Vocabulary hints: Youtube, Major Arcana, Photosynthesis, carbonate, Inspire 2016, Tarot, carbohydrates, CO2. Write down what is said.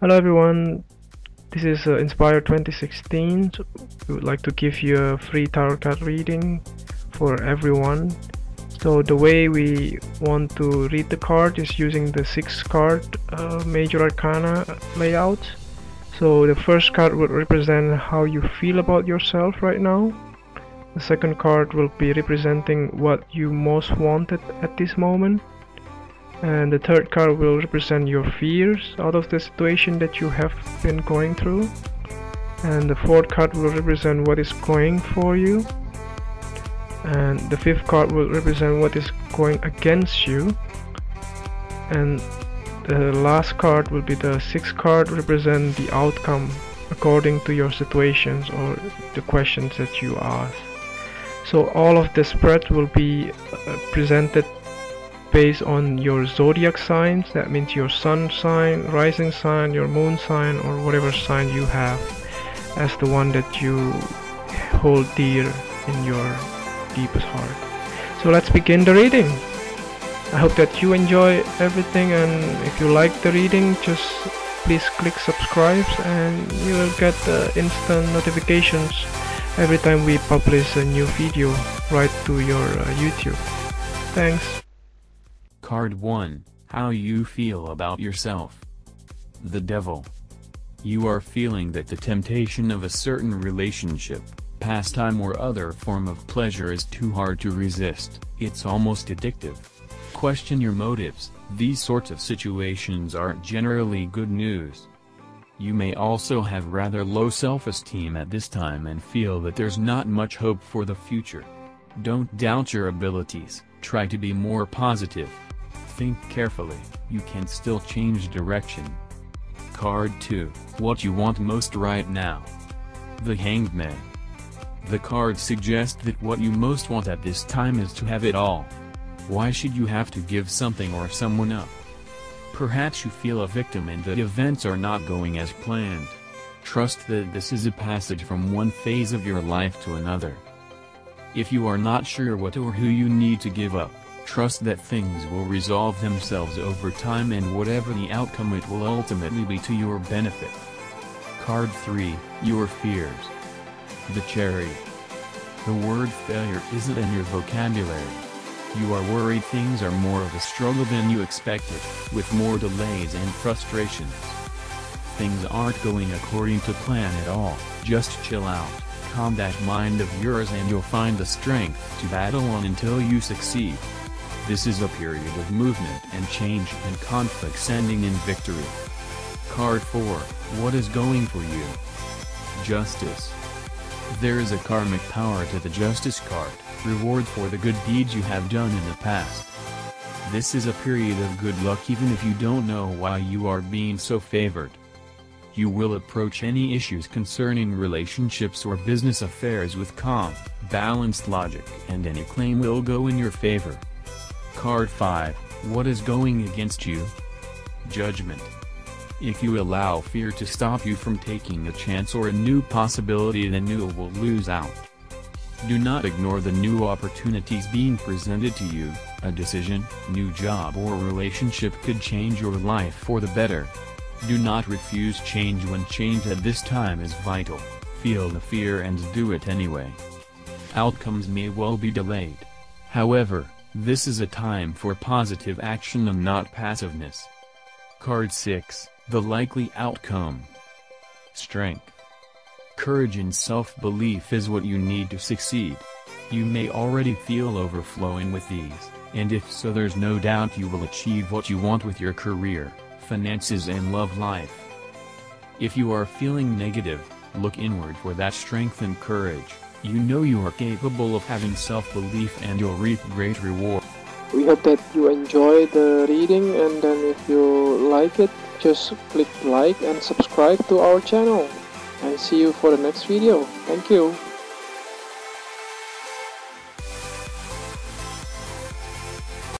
Hello everyone, this is Inspire 2016. We would like to give you a free tarot card reading for everyone. So the way we want to read the card is using the 6 card major arcana layout. So the first card would represent how you feel about yourself right now. The second card will be representing what you most wanted at this moment. And the third card will represent your fears out of the situation that you have been going through. And the fourth card will represent what is going for you. And the fifth card will represent what is going against you. And the last card will be the sixth card, represent the outcome according to your situations or the questions that you ask. So all of the spread will be presented based on your zodiac signs. That means your sun sign, rising sign, your moon sign, or whatever sign you have as the one that you hold dear in your deepest heart. So let's begin the reading. I hope that you enjoy everything, and if you like the reading, just please click subscribe and you will get instant notifications every time we publish a new video right to your YouTube. Thanks. Card 1, how you feel about yourself. The Devil. You are feeling that the temptation of a certain relationship, pastime or other form of pleasure is too hard to resist. It's almost addictive. Question your motives. These sorts of situations aren't generally good news. You may also have rather low self-esteem at this time and feel that there's not much hope for the future. Don't doubt your abilities, try to be more positive. Think carefully, you can still change direction. Card 2, what you want most right now. The Hanged Man. The card suggests that what you most want at this time is to have it all. Why should you have to give something or someone up? Perhaps you feel a victim and that events are not going as planned. Trust that this is a passage from one phase of your life to another. If you are not sure what or who you need to give up, trust that things will resolve themselves over time, and whatever the outcome, it will ultimately be to your benefit. Card 3, your fears. The Chariot. The word failure isn't in your vocabulary. You are worried things are more of a struggle than you expected, with more delays and frustrations. Things aren't going according to plan at all. Just chill out, calm that mind of yours, and you'll find the strength to battle on until you succeed. This is a period of movement and change, and conflicts ending in victory. Card 4, what is going for you? Justice. There is a karmic power to the Justice card, reward for the good deeds you have done in the past. This is a period of good luck, even if you don't know why you are being so favored. You will approach any issues concerning relationships or business affairs with calm, balanced logic, and any claim will go in your favor. Card 5, what is going against you? Judgment. If you allow fear to stop you from taking a chance or a new possibility, then you will lose out. Do not ignore the new opportunities being presented to you. A decision, new job or relationship could change your life for the better. Do not refuse change when change at this time is vital. Feel the fear and do it anyway. Outcomes may well be delayed. However, this is a time for positive action and not passiveness. Card 6, the likely outcome. Strength. Courage and self-belief is what you need to succeed. You may already feel overflowing with these, and if so, there's no doubt you will achieve what you want with your career, finances and love life. If you are feeling negative, look inward for that strength and courage. You know you are capable of having self-belief and you'll reap great reward. We hope that you enjoy the reading, and then if you like it, just click like and subscribe to our channel. And see you for the next video. Thank you.